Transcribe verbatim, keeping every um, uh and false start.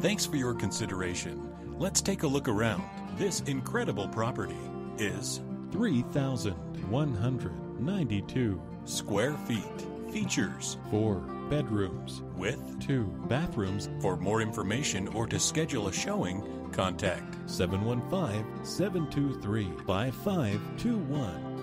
Thanks for your consideration. Let's take a look around. This incredible property is three thousand one hundred ninety-two square feet. Features four bedrooms with two bathrooms. For more information or to schedule a showing, contact seven one five, seven two three, five five two one.